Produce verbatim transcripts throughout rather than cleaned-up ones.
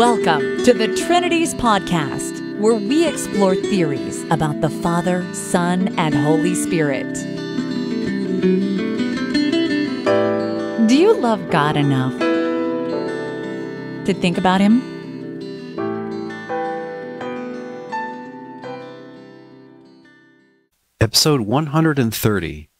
Welcome to the Trinity's Podcast, where we explore theories about the Father, Son, and Holy Spirit. Do you love God enough to think about Him? Episode one hundred thirty,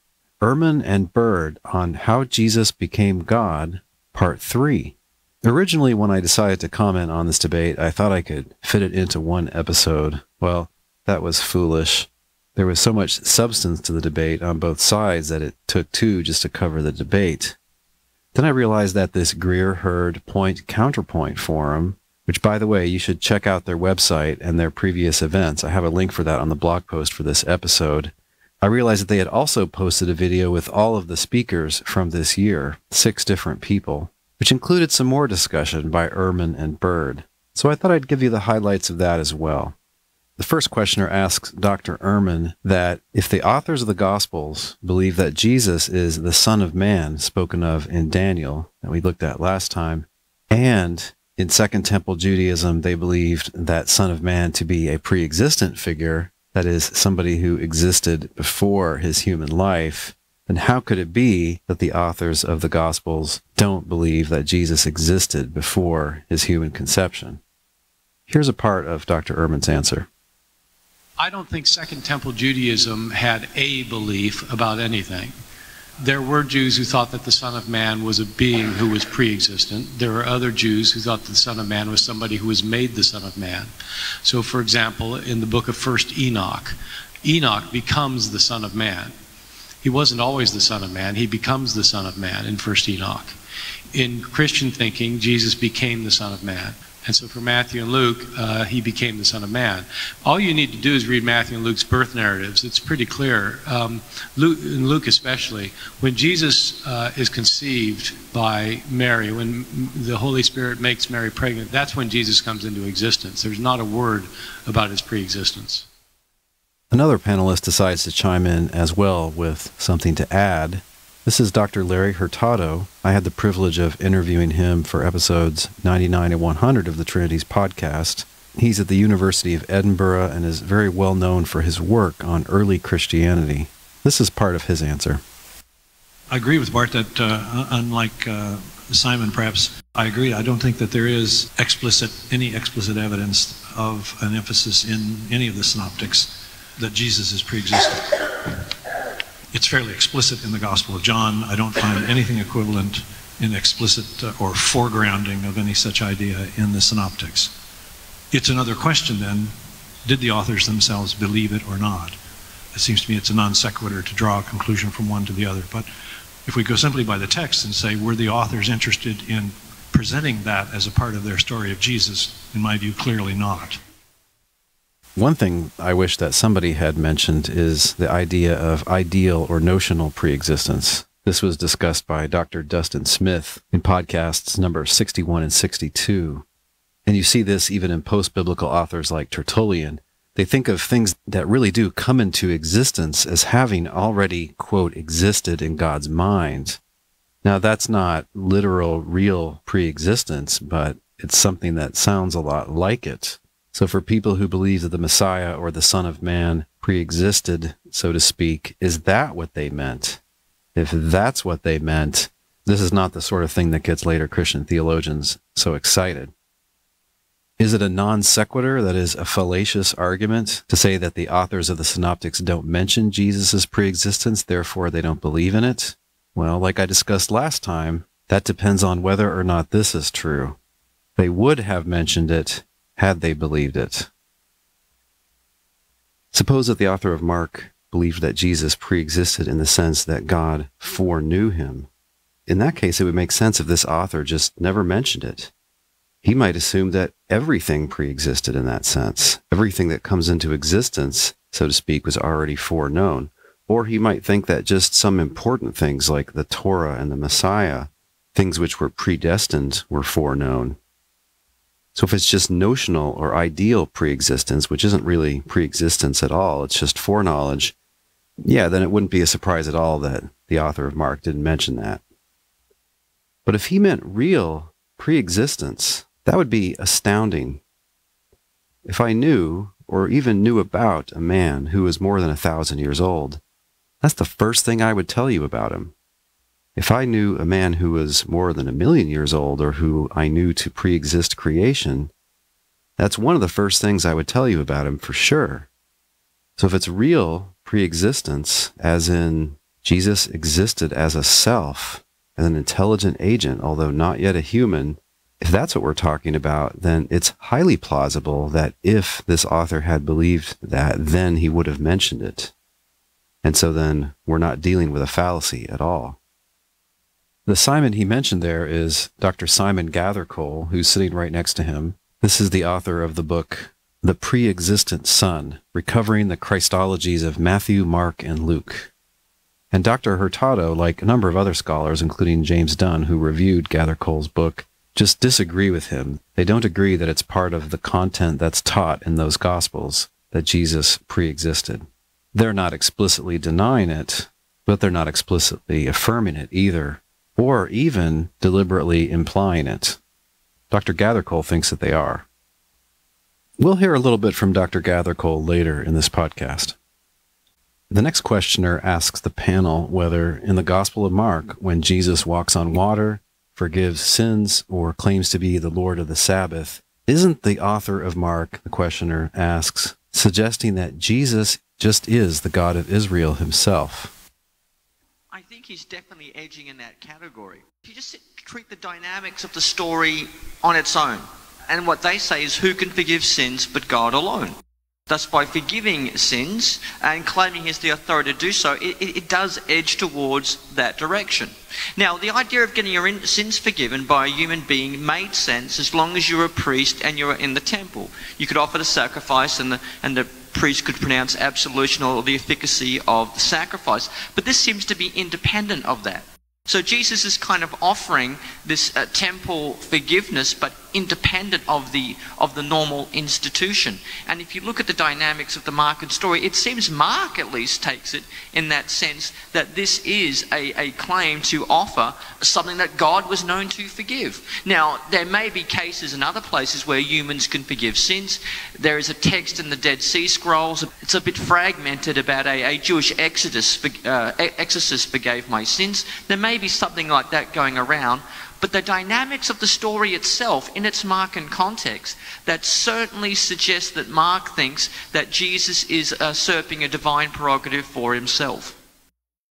Ehrman and Bird on How Jesus Became God, Part three. Originally, when I decided to comment on this debate, I thought I could fit it into one episode. Well, that was foolish. There was so much substance to the debate on both sides that it took two just to cover the debate. Then I realized that this Greer Heard Point Counterpoint forum, which, by the way, you should check out their website and their previous events. I have a link for that on the blog post for this episode. I realized that they had also posted a video with all of the speakers from this year, six different people, which included some more discussion by Ehrman and Bird. So I thought I'd give you the highlights of that as well. The first questioner asks Doctor Ehrman that if the authors of the Gospels believe that Jesus is the Son of Man spoken of in Daniel, that we looked at last time, and in Second Temple Judaism they believed that Son of Man to be a pre-existent figure, that is, somebody who existed before his human life, and how could it be that the authors of the Gospels don't believe that Jesus existed before his human conception? Here's a part of Doctor Ehrman's answer. I don't think Second Temple Judaism had a belief about anything. There were Jews who thought that the Son of Man was a being who was pre-existent. There were other Jews who thought that the Son of Man was somebody who was made the Son of Man. So, for example, in the book of First Enoch, Enoch becomes the Son of Man. He wasn't always the Son of Man. He becomes the Son of Man in First Enoch. In Christian thinking, Jesus became the Son of Man. And so for Matthew and Luke, uh, he became the Son of Man. All you need to do is read Matthew and Luke's birth narratives. It's pretty clear, um, Luke, and Luke especially. When Jesus uh, is conceived by Mary, when the Holy Spirit makes Mary pregnant, that's when Jesus comes into existence. There's not a word about his pre-existence. Another panelist decides to chime in as well with something to add. This is Doctor Larry Hurtado. I had the privilege of interviewing him for episodes ninety-nine and one hundred of the Trinity's Podcast. He's at the University of Edinburgh and is very well known for his work on early Christianity. This is part of his answer. I agree with Bart that uh, unlike uh, Simon, perhaps, I agree. I don't think that there is explicit, any explicit evidence of an emphasis in any of the synoptics that Jesus is pre-existent. It's fairly explicit in the Gospel of John. I don't find anything equivalent in explicit or foregrounding of any such idea in the synoptics. It's another question then, did the authors themselves believe it or not? It seems to me it's a non sequitur to draw a conclusion from one to the other. But if we go simply by the text and say, were the authors interested in presenting that as a part of their story of Jesus? In my view, clearly not. One thing I wish that somebody had mentioned is the idea of ideal or notional preexistence. This was discussed by Doctor Dustin Smith in podcasts number sixty-one and sixty-two. And you see this even in post-biblical authors like Tertullian. They think of things that really do come into existence as having already, quote, existed in God's mind. Now, that's not literal, real preexistence, but it's something that sounds a lot like it. So for people who believe that the Messiah or the Son of Man pre-existed, so to speak, is that what they meant? If that's what they meant, this is not the sort of thing that gets later Christian theologians so excited. Is it a non sequitur, that is, a fallacious argument, to say that the authors of the Synoptics don't mention Jesus' pre-existence, therefore they don't believe in it? Well, like I discussed last time, that depends on whether or not this is true. They would have mentioned it had they believed it. Suppose that the author of Mark believed that Jesus pre-existed in the sense that God foreknew him. In that case, it would make sense if this author just never mentioned it. He might assume that everything pre-existed in that sense. Everything that comes into existence, so to speak, was already foreknown. Or he might think that just some important things like the Torah and the Messiah, things which were predestined, were foreknown. So if it's just notional or ideal preexistence, which isn't really preexistence at all, it's just foreknowledge, yeah, then it wouldn't be a surprise at all that the author of Mark didn't mention that. But if he meant real preexistence, That would be astounding. If I knew, or even knew about, a man who was more than a thousand years old, that's the first thing I would tell you about him. If I knew a man who was more than a million years old, or who I knew to pre-exist creation, that's one of the first things I would tell you about him for sure. So if it's real pre-existence, as in Jesus existed as a self, as an intelligent agent, although not yet a human, if that's what we're talking about, then it's highly plausible that if this author had believed that, then he would have mentioned it. And so then we're not dealing with a fallacy at all. The Simon he mentioned there is Doctor Simon Gathercole, who's sitting right next to him. This is the author of the book, The Preexistent Son, Recovering the Christologies of Matthew, Mark, and Luke. And Doctor Hurtado, like a number of other scholars, including James Dunn, who reviewed Gathercole's book, just disagree with him. They don't agree that it's part of the content that's taught in those Gospels that Jesus pre-existed. They're not explicitly denying it, but they're not explicitly affirming it either, or even deliberately implying it. Doctor Gathercole thinks that they are. We'll hear a little bit from Doctor Gathercole later in this podcast. The next questioner asks the panel whether, in the Gospel of Mark, when Jesus walks on water, forgives sins, or claims to be the Lord of the Sabbath, isn't the author of Mark, the questioner asks, suggesting that Jesus just is the God of Israel himself? I think he's definitely edging in that category. If you just treat the dynamics of the story on its own, and what they say is, who can forgive sins but God alone? Thus, by forgiving sins and claiming he has the authority to do so, it, it, it does edge towards that direction. Now, the idea of getting your sins forgiven by a human being made sense as long as you're a priest and you're in the temple. You could offer the sacrifice, and the, and the priest could pronounce absolution or the efficacy of the sacrifice. But this seems to be independent of that. So Jesus is kind of offering this uh, temple forgiveness, but independent of the of the normal institution. And if you look at the dynamics of the Markan story, it seems Mark at least takes it in that sense that this is a, a claim to offer something that God was known to forgive. Now, there may be cases in other places where humans can forgive sins. There is a text in the Dead Sea Scrolls. It's a bit fragmented about a, a Jewish exodus, uh, exorcist forgave my sins. There may be something like that going around, but the dynamics of the story itself in its Markan context, that certainly suggests that Mark thinks that Jesus is usurping a divine prerogative for himself.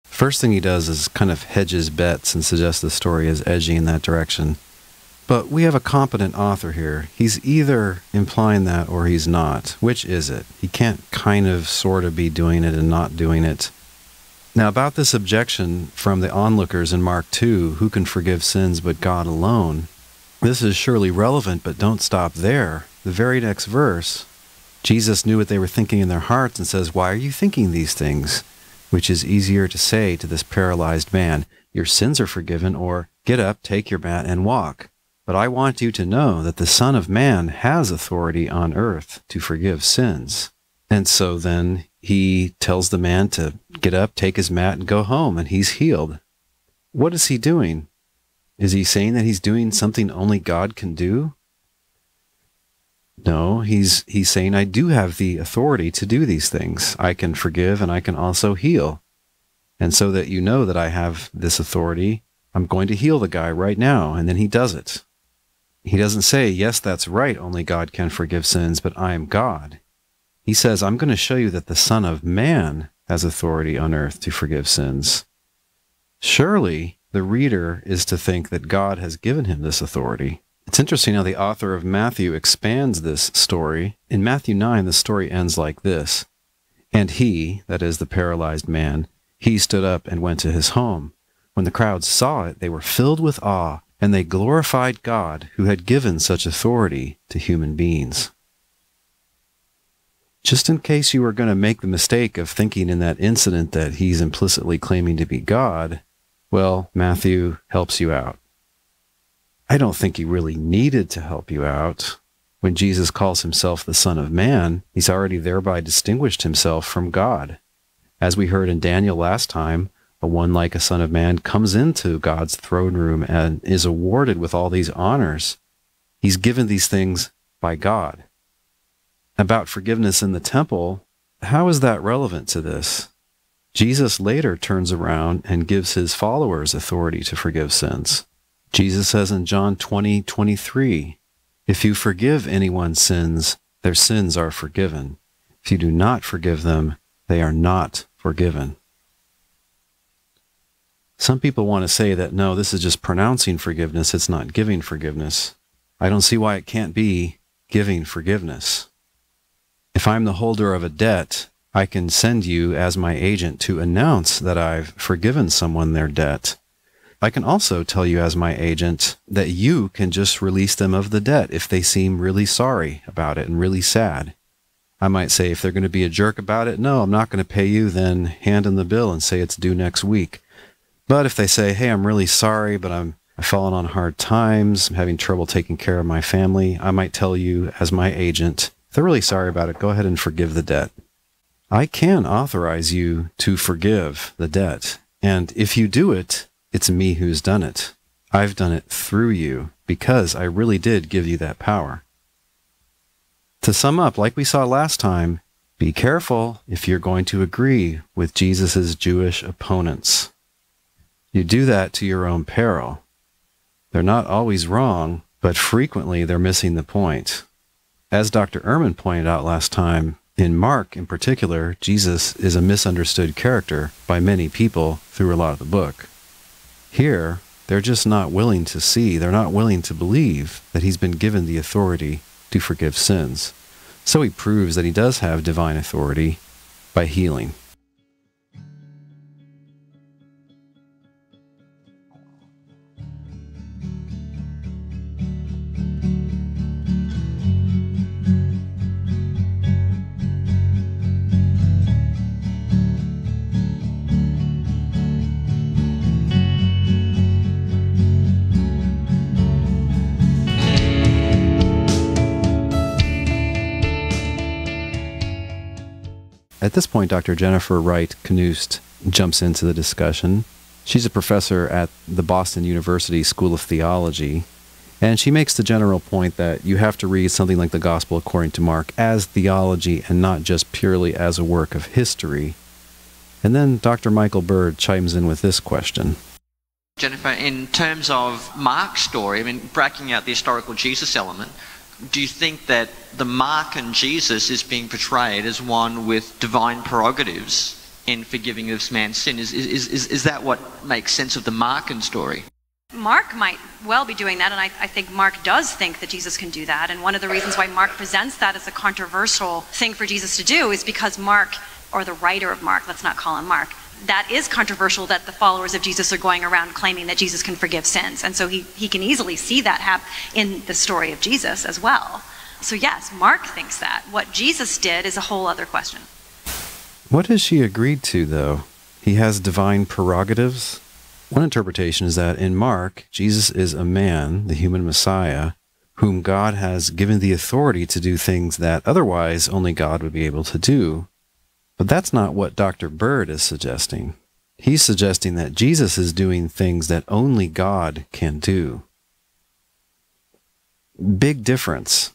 First thing he does is kind of hedges bets and suggests the story is edging in that direction. But we have a competent author here. He's either implying that or he's not. Which is it? He can't kind of sort of be doing it and not doing it. Now, about this objection from the onlookers in Mark two, who can forgive sins but God alone, this is surely relevant, but don't stop there. The very next verse, Jesus knew what they were thinking in their hearts and says, "Why are you thinking these things?" Which is easier to say to this paralyzed man, "Your sins are forgiven," or "Get up, take your mat, and walk." But I want you to know that the Son of Man has authority on earth to forgive sins. And so then he tells the man to get up, take his mat, and go home, and he's healed. What is he doing? Is he saying that he's doing something only God can do? No, he's, he's saying, I do have the authority to do these things. I can forgive, and I can also heal. And so that you know that I have this authority, I'm going to heal the guy right now, and then he does it. He doesn't say, yes, that's right, only God can forgive sins, but I am God. He says, I'm going to show you that the Son of Man has authority on earth to forgive sins. Surely the reader is to think that God has given him this authority. It's interesting how the author of Matthew expands this story. In Matthew nine, the story ends like this. And he, that is the paralyzed man, he stood up and went to his home. When the crowd saw it, they were filled with awe, and they glorified God who had given such authority to human beings. Just in case you were going to make the mistake of thinking in that incident that he's implicitly claiming to be God, well, Matthew helps you out. I don't think he really needed to help you out. When Jesus calls himself the Son of Man, he's already thereby distinguished himself from God. As we heard in Daniel last time, a one like a Son of Man comes into God's throne room and is awarded with all these honors. He's given these things by God. About forgiveness in the temple, how is that relevant to this? Jesus later turns around and gives his followers authority to forgive sins. Jesus says in John twenty twenty-three, "If you forgive anyone's sins, their sins are forgiven. If you do not forgive them, they are not forgiven." Some people want to say that, no, this is just pronouncing forgiveness, it's not giving forgiveness. I don't see why it can't be giving forgiveness. If I'm the holder of a debt, I can send you as my agent to announce that I've forgiven someone their debt. I can also tell you as my agent that you can just release them of the debt if they seem really sorry about it and really sad. I might say, if they're going to be a jerk about it, no, I'm not going to pay you, then hand in the bill and say it's due next week. But if they say, hey, I'm really sorry, but I'm, I've fallen on hard times, I'm having trouble taking care of my family, I might tell you as my agent, if they're really sorry about it, go ahead and forgive the debt. I can authorize you to forgive the debt, and if you do it, it's me who's done it. I've done it through you, because I really did give you that power. To sum up, like we saw last time, be careful if you're going to agree with Jesus' Jewish opponents. You do that to your own peril. They're not always wrong, but frequently they're missing the point. As Doctor Ehrman pointed out last time, in Mark, in particular, Jesus is a misunderstood character by many people through a lot of the book. Here, they're just not willing to see, they're not willing to believe that he's been given the authority to forgive sins. So he proves that he does have divine authority by healing. At this point, Doctor Jennifer Wright Knust jumps into the discussion. She's a professor at the Boston University School of Theology, and she makes the general point that you have to read something like the Gospel according to Mark as theology and not just purely as a work of history. And then Doctor Michael Bird chimes in with this question. Jennifer, in terms of Mark's story, I mean, bracking out the historical Jesus element, do you think that the Mark and Jesus is being portrayed as one with divine prerogatives in forgiving this man's sin? Is, is, is, is that what makes sense of the Markan story? Mark might well be doing that, and I, I think Mark does think that Jesus can do that. And one of the reasons why Mark presents that as a controversial thing for Jesus to do is because Mark, or the writer of Mark, let's not call him Mark, that is controversial, that the followers of Jesus are going around claiming that Jesus can forgive sins. And so he, he can easily see that happen in the story of Jesus as well. So yes, Mark thinks that. What Jesus did is a whole other question. What has she agreed to, though? He has divine prerogatives? One interpretation is that in Mark, Jesus is a man, the human Messiah, whom God has given the authority to do things that otherwise only God would be able to do. But that's not what Doctor Bird is suggesting. He's suggesting that Jesus is doing things that only God can do. Big difference.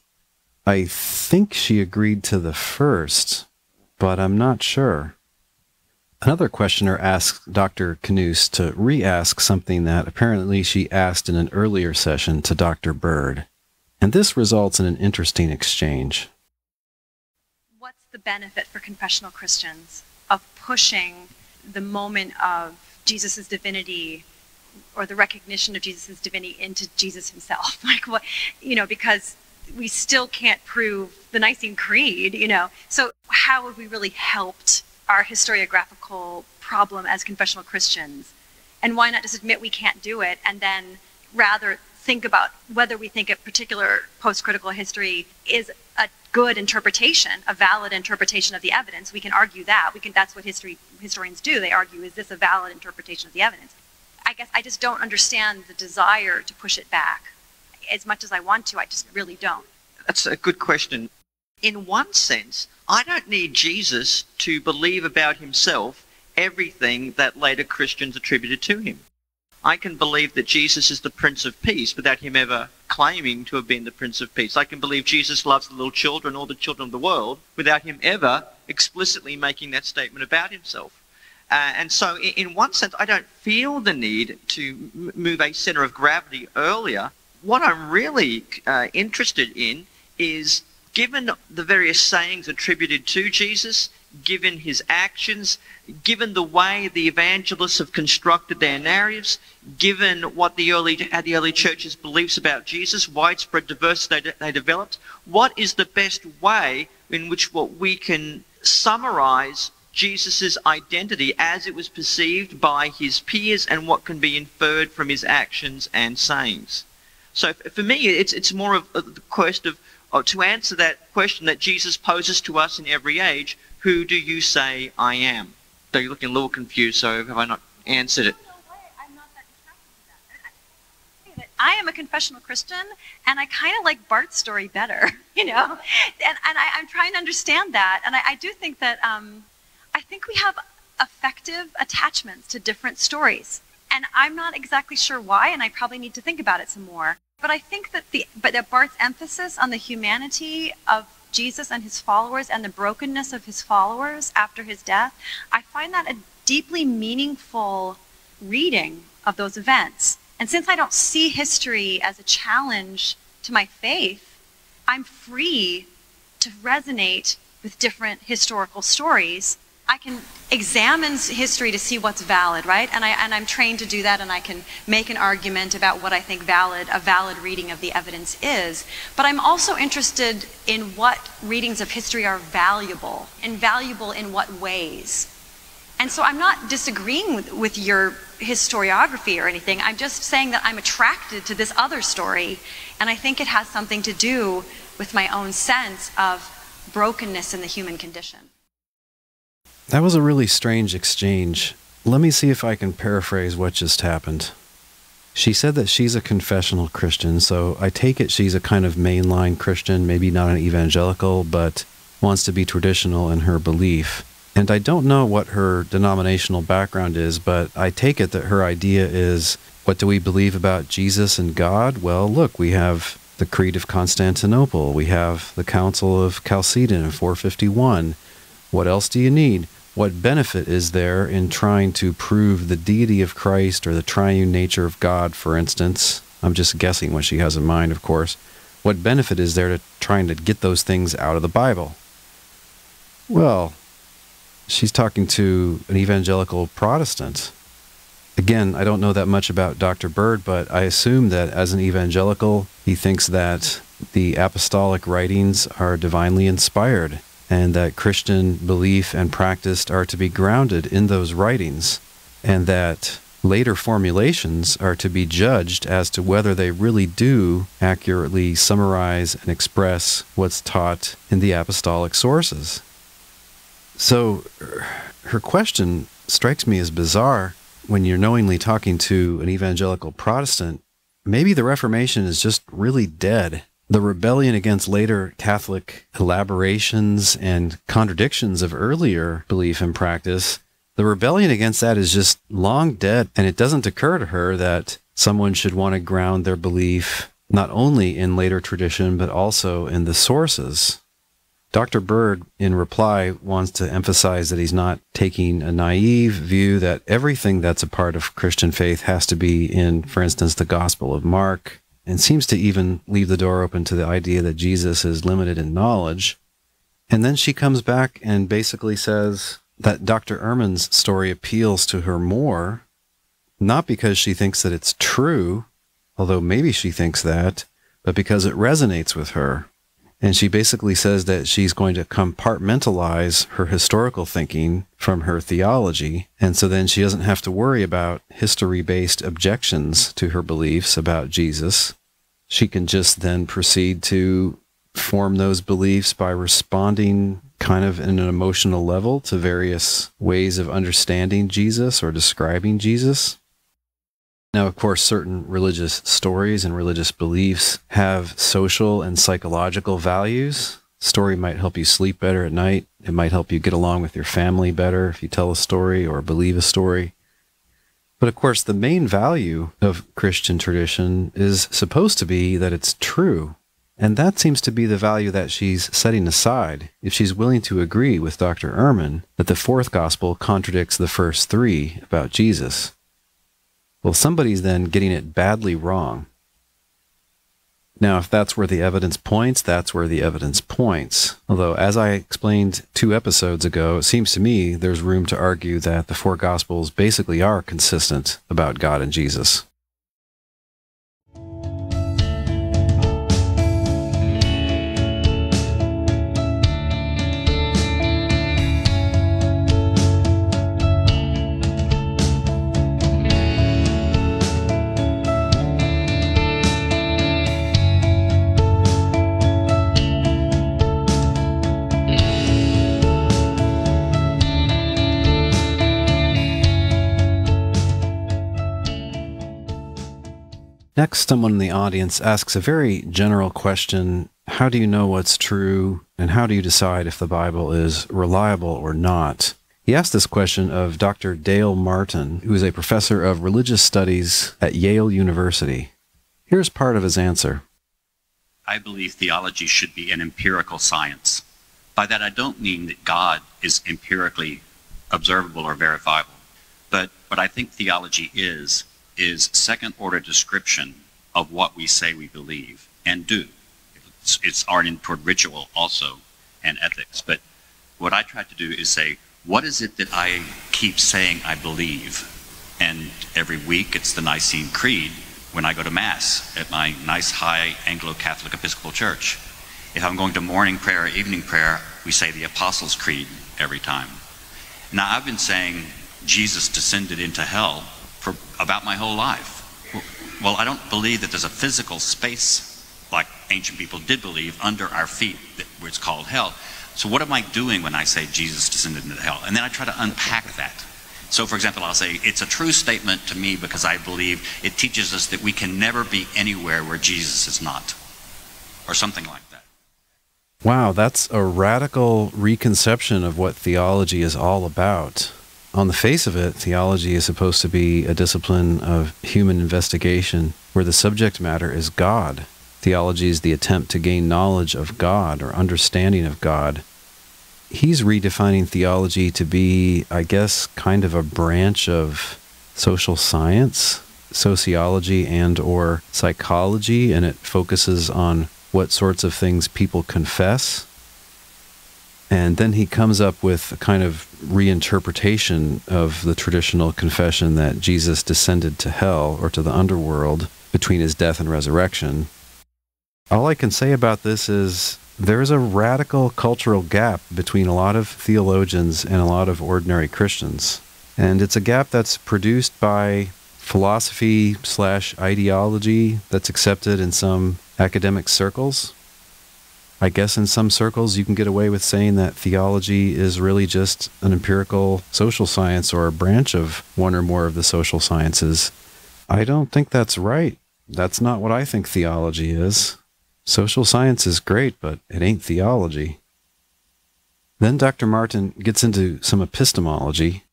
I think she agreed to the first, but I'm not sure. Another questioner asks Doctor Knust to re-ask something that apparently she asked in an earlier session to Doctor Bird, and this results in an interesting exchange. The benefit for confessional Christians of pushing the moment of Jesus' divinity or the recognition of Jesus' divinity into Jesus himself. Like, what, you know, because we still can't prove the Nicene Creed, you know. So how have we really helped our historiographical problem as confessional Christians? And why not just admit we can't do it and then rather think about whether we think a particular post-critical history is a good interpretation, a valid interpretation of the evidence. We can argue that. We can, that's what history, historians do. They argue, is this a valid interpretation of the evidence? I guess I just don't understand the desire to push it back. As much as I want to, I just really don't. That's a good question. In one sense, I don't need Jesus to believe about himself everything that later Christians attributed to him. I can believe that Jesus is the Prince of Peace without him ever claiming to have been the Prince of Peace. I can believe Jesus loves the little children or the children of the world without him ever explicitly making that statement about himself. Uh, and so in, in one sense, I don't feel the need to m move a center of gravity earlier. What I'm really uh, interested in is, given the various sayings attributed to Jesus, given his actions, given the way the evangelists have constructed their narratives, given what the early, how the early church's beliefs about Jesus, widespread diversity they, they developed, what is the best way in which what we can summarize Jesus' identity as it was perceived by his peers and what can be inferred from his actions and sayings? So for me, it's, it's more of the quest of, or to answer that question that Jesus poses to us in every age, who do you say I am? So you're looking a little confused, so have I not answered it? No way, I'm not that distracted with that. I am a confessional Christian, and I kind of like Bart's story better, you know? And, and I, I'm trying to understand that, and I, I do think that, um, I think we have affective attachments to different stories, and I'm not exactly sure why, and I probably need to think about it some more. But I think that the, but that Bart's emphasis on the humanity of Jesus and his followers and the brokenness of his followers after his death, I find that a deeply meaningful reading of those events. And since I don't see history as a challenge to my faith, I'm free to resonate with different historical stories. I can examine history to see what's valid, right? And, I, and I'm trained to do that, and I can make an argument about what I think valid, a valid reading of the evidence is. But I'm also interested in what readings of history are valuable, and valuable in what ways. And so I'm not disagreeing with, with your historiography or anything. I'm just saying that I'm attracted to this other story, and I think it has something to do with my own sense of brokenness in the human condition. That was a really strange exchange. Let me see if I can paraphrase what just happened. She said that she's a confessional Christian, so I take it she's a kind of mainline Christian, maybe not an evangelical, but wants to be traditional in her belief. And I don't know what her denominational background is, but I take it that her idea is, what do we believe about Jesus and God? Well, look, we have the Creed of Constantinople. We have the Council of Chalcedon in four fifty-one. What else do you need? What benefit is there in trying to prove the deity of Christ or the triune nature of God, for instance? I'm just guessing what she has in mind, of course. What benefit is there to trying to get those things out of the Bible? Well, she's talking to an evangelical Protestant. Again, I don't know that much about Doctor Bird, but I assume that as an evangelical, he thinks that the apostolic writings are divinely inspired, and that Christian belief and practice are to be grounded in those writings, and that later formulations are to be judged as to whether they really do accurately summarize and express what's taught in the apostolic sources. So her question strikes me as bizarre when you're knowingly talking to an evangelical Protestant. Maybe the Reformation is just really dead. The rebellion against later Catholic elaborations and contradictions of earlier belief and practice, the rebellion against that is just long dead, and it doesn't occur to her that someone should want to ground their belief not only in later tradition, but also in the sources. Doctor Bird, in reply, wants to emphasize that he's not taking a naive view that everything that's a part of Christian faith has to be in, for instance, the Gospel of Mark, and seems to even leave the door open to the idea that Jesus is limited in knowledge. And then she comes back and basically says that Doctor Ehrman's story appeals to her more, not because she thinks that it's true, although maybe she thinks that, but because it resonates with her. And she basically says that she's going to compartmentalize her historical thinking from her theology, and so then she doesn't have to worry about history-based objections to her beliefs about Jesus. She can just then proceed to form those beliefs by responding kind of in an emotional level to various ways of understanding Jesus or describing Jesus. Now, of course, certain religious stories and religious beliefs have social and psychological values. A story might help you sleep better at night. It might help you get along with your family better if you tell a story or believe a story. But of course, the main value of Christian tradition is supposed to be that it's true. And that seems to be the value that she's setting aside if she's willing to agree with Doctor Ehrman that the fourth gospel contradicts the first three about Jesus. Well, somebody's then getting it badly wrong. Now, if that's where the evidence points, that's where the evidence points. Although, as I explained two episodes ago, it seems to me there's room to argue that the four gospels basically are consistent about God and Jesus. Next, someone in the audience asks a very general question. How do you know what's true, and how do you decide if the Bible is reliable or not? He asked this question of Doctor Dale Martin, who is a professor of religious studies at Yale University. Here's part of his answer. I believe theology should be an empirical science. By that, I don't mean that God is empirically observable or verifiable, but what I think theology is is second-order description of what we say we believe and do. It's, it's oriented toward ritual also and ethics. But what I try to do is say, what is it that I keep saying I believe? And every week it's the Nicene Creed when I go to Mass at my nice high Anglo-Catholic Episcopal church. If I'm going to morning prayer or evening prayer, we say the Apostles' Creed every time. Now, I've been saying Jesus descended into hell for about my whole life. Well, I don't believe that there's a physical space like ancient people did believe under our feet that where it's called hell. So what am I doing when I say Jesus descended into hell? And then I try to unpack that. So for example, I'll say it's a true statement to me because I believe it teaches us that we can never be anywhere where Jesus is not, or something like that. Wow, that's a radical reconception of what theology is all about. On the face of it, theology is supposed to be a discipline of human investigation where the subject matter is God. Theology is the attempt to gain knowledge of God or understanding of God. He's redefining theology to be, I guess, kind of a branch of social science, sociology and or psychology, and it focuses on what sorts of things people confess. And then he comes up with a kind of reinterpretation of the traditional confession that Jesus descended to hell or to the underworld between his death and resurrection. All I can say about this is there's a radical cultural gap between a lot of theologians and a lot of ordinary Christians. And it's a gap that's produced by philosophy slash ideology that's accepted in some academic circles. I guess in some circles you can get away with saying that theology is really just an empirical social science or a branch of one or more of the social sciences. I don't think that's right. That's not what I think theology is. Social science is great, but it ain't theology. Then Doctor Martin gets into some epistemology.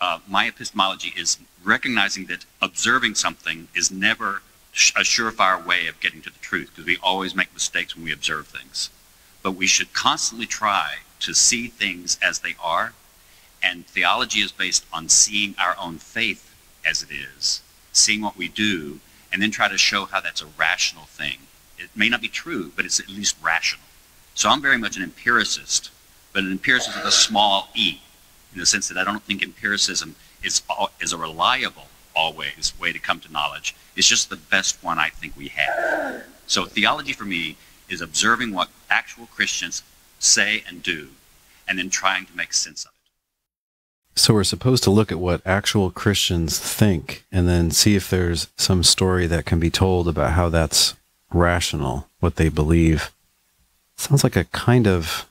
Uh, my epistemology is recognizing that observing something is never a surefire way of getting to the truth, because we always make mistakes when we observe things. But we should constantly try to see things as they are, and theology is based on seeing our own faith as it is, seeing what we do, and then try to show how that's a rational thing. It may not be true, but it's at least rational. So I'm very much an empiricist, but an empiricist with a small e, in the sense that I don't think empiricism is, is a reliable always way to come to knowledge. It's just the best one I think we have. So theology for me is observing what actual Christians say and do, and then trying to make sense of it. So we're supposed to look at what actual Christians think, and then see if there's some story that can be told about how that's rational, what they believe. Sounds like a kind of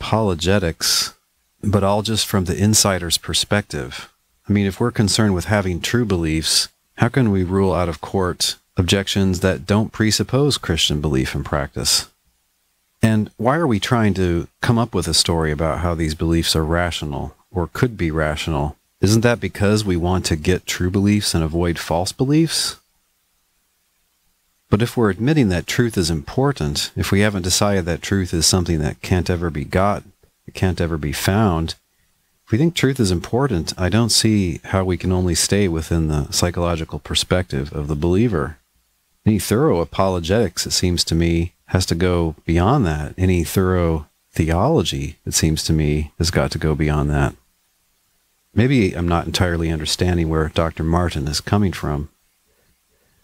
apologetics, but all just from the insider's perspective. I mean, if we're concerned with having true beliefs, how can we rule out of court objections that don't presuppose Christian belief and practice? And why are we trying to come up with a story about how these beliefs are rational or could be rational Isn't that because we want to get true beliefs and avoid false beliefs? But if we're admitting that truth is important, if we haven't decided that truth is something that can't ever be got, it can't ever be found, if we think truth is important, I don't see how we can only stay within the psychological perspective of the believer. Any thorough apologetics, it seems to me, has to go beyond that. Any thorough theology, it seems to me, has got to go beyond that. Maybe I'm not entirely understanding where Doctor Martin is coming from.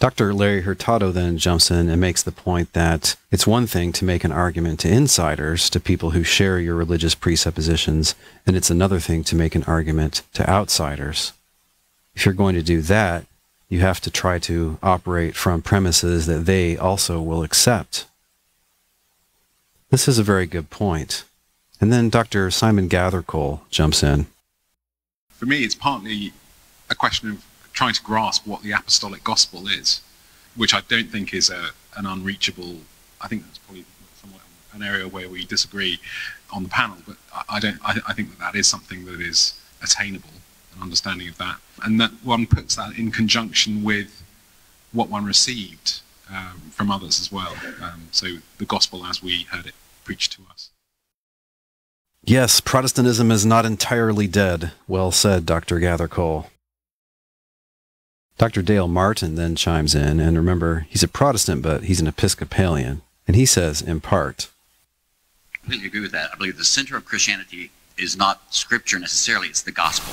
Doctor Larry Hurtado then jumps in and makes the point that it's one thing to make an argument to insiders, to people who share your religious presuppositions, and it's another thing to make an argument to outsiders. If you're going to do that, you have to try to operate from premises that they also will accept. This is a very good point. And then Doctor Simon Gathercole jumps in. For me, it's partly a question of trying to grasp what the apostolic gospel is, which I don't think is a, an unreachable, I think that's probably somewhat an area where we disagree on the panel, but I, I don't. I, I think that that is something that is attainable, an understanding of that. And that one puts that in conjunction with what one received um, from others as well. Um, so the gospel as we heard it preached to us. Yes, Protestantism is not entirely dead. Well said, Doctor Gathercole. Doctor Dale Martin then chimes in, and remember, he's a Protestant, but he's an Episcopalian, and he says, in part, I completely agree with that. I believe the center of Christianity is not Scripture necessarily, it's the gospel.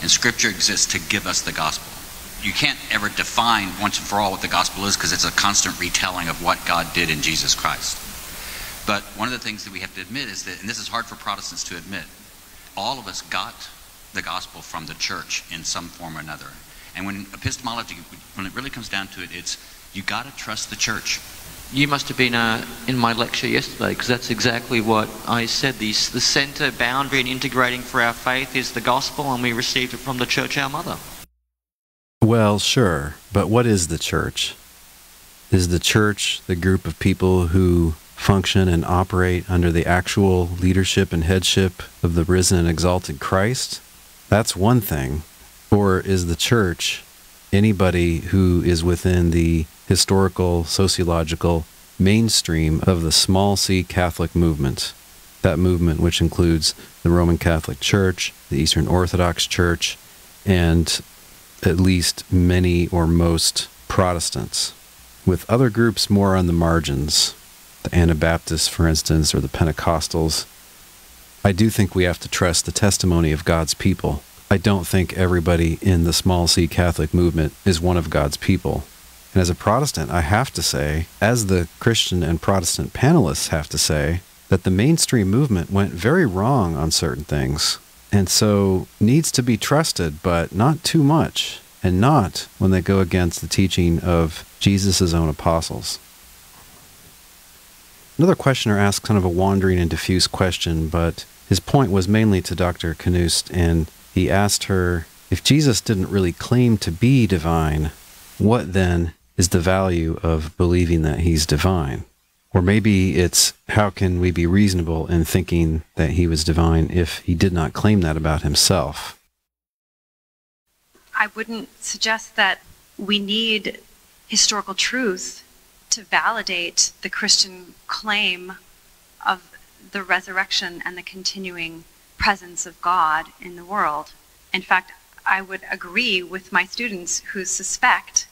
And Scripture exists to give us the gospel. You can't ever define once and for all what the gospel is, because it's a constant retelling of what God did in Jesus Christ. But one of the things that we have to admit is that, and this is hard for Protestants to admit, all of us got the gospel from the church in some form or another. And when epistemology, when it really comes down to it, it's you got to trust the church. You must have been uh, in my lecture yesterday, because that's exactly what I said. The, the center, boundary, and integrating for our faith is the gospel, and we received it from the church, our mother. Well, sure, but what is the church? Is the church the group of people who function and operate under the actual leadership and headship of the risen and exalted Christ? That's one thing. Or is the church anybody who is within the historical, sociological mainstream of the small c Catholic movement? That movement which includes the Roman Catholic Church, the Eastern Orthodox Church, and at least many or most Protestants, with other groups more on the margins. The Anabaptists, for instance, or the Pentecostals. I do think we have to trust the testimony of God's people. I don't think everybody in the small c Catholic movement is one of God's people. And as a Protestant, I have to say, as the Christian and Protestant panelists have to say, that the mainstream movement went very wrong on certain things, and so needs to be trusted, but not too much, and not when they go against the teaching of Jesus' own apostles. Another questioner asked kind of a wandering and diffuse question, but his point was mainly to Doctor Knust, and he asked her, if Jesus didn't really claim to be divine, what then is the value of believing that he's divine? Or maybe it's, how can we be reasonable in thinking that he was divine if he did not claim that about himself? I wouldn't suggest that we need historical truth to validate the Christian claim of the resurrection and the continuing presence of God in the world. In fact, I would agree with my students who suspect